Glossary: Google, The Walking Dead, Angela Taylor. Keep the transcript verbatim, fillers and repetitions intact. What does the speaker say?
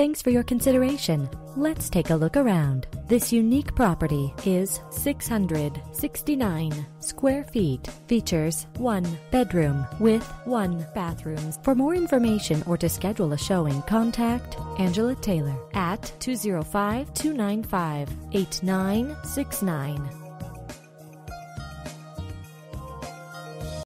Thanks for your consideration. Let's take a look around. This unique property is six hundred sixty-nine square feet. Features one bedroom with one bathroom. For more information or to schedule a showing, contact Angela Taylor at two zero five, two nine five, eight nine six nine.